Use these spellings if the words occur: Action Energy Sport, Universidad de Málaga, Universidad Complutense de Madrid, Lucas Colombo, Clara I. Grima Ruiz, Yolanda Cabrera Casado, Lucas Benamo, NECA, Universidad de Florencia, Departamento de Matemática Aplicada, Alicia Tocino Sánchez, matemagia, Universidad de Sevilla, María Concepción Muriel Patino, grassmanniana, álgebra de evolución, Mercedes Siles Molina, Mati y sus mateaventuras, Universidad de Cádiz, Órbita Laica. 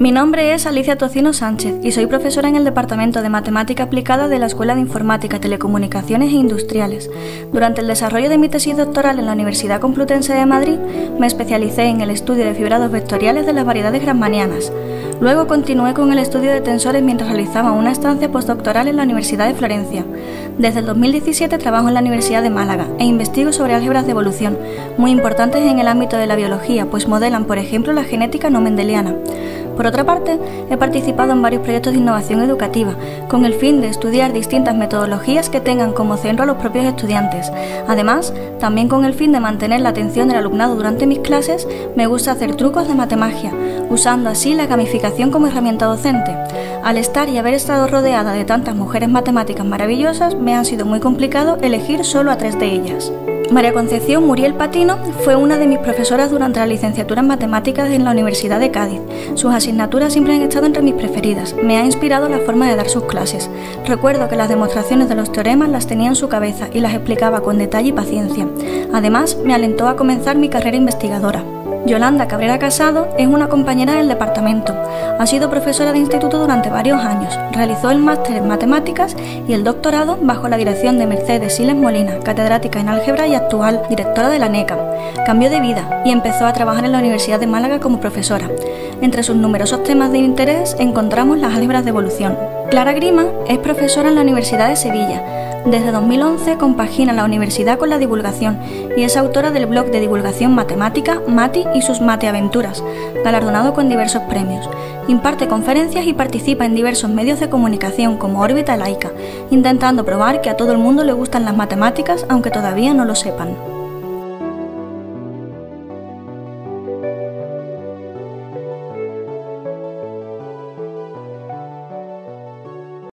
Mi nombre es Alicia Tocino Sánchez y soy profesora en el Departamento de Matemática Aplicada de la Escuela de Informática, Telecomunicaciones e Industriales. Durante el desarrollo de mi tesis doctoral en la Universidad Complutense de Madrid, me especialicé en el estudio de fibrados vectoriales de las variedades grassmannianas. Luego continué con el estudio de tensores mientras realizaba una estancia postdoctoral en la Universidad de Florencia. Desde el 2017 trabajo en la Universidad de Málaga e investigo sobre álgebras de evolución, muy importantes en el ámbito de la biología, pues modelan, por ejemplo, la genética no mendeliana. Por otra parte, he participado en varios proyectos de innovación educativa, con el fin de estudiar distintas metodologías que tengan como centro a los propios estudiantes. Además, también con el fin de mantener la atención del alumnado durante mis clases, me gusta hacer trucos de matemagia, usando así la gamificación como herramienta docente. Al estar y haber estado rodeada de tantas mujeres matemáticas maravillosas, me ha sido muy complicado elegir solo a tres de ellas. María Concepción Muriel Patino fue una de mis profesoras durante la licenciatura en matemáticas en la Universidad de Cádiz. Sus asignaturas siempre han estado entre mis preferidas. Me ha inspirado la forma de dar sus clases. Recuerdo que las demostraciones de los teoremas las tenía en su cabeza y las explicaba con detalle y paciencia. Además, me alentó a comenzar mi carrera investigadora. Yolanda Cabrera Casado es una compañera del departamento. Ha sido profesora de instituto durante varios años. Realizó el máster en matemáticas y el doctorado bajo la dirección de Mercedes Siles Molina, catedrática en álgebra y actual directora de la NECA. Cambió de vida y empezó a trabajar en la Universidad de Málaga como profesora. Entre sus numerosos temas de interés encontramos las álgebras de evolución. Clara I. Grima es profesora en la Universidad de Sevilla. Desde 2011 compagina la universidad con la divulgación y es autora del blog de divulgación matemática Mati y sus mateaventuras, galardonado con diversos premios. Imparte conferencias y participa en diversos medios de comunicación como Órbita Laica, intentando probar que a todo el mundo le gustan las matemáticas aunque todavía no lo sepan.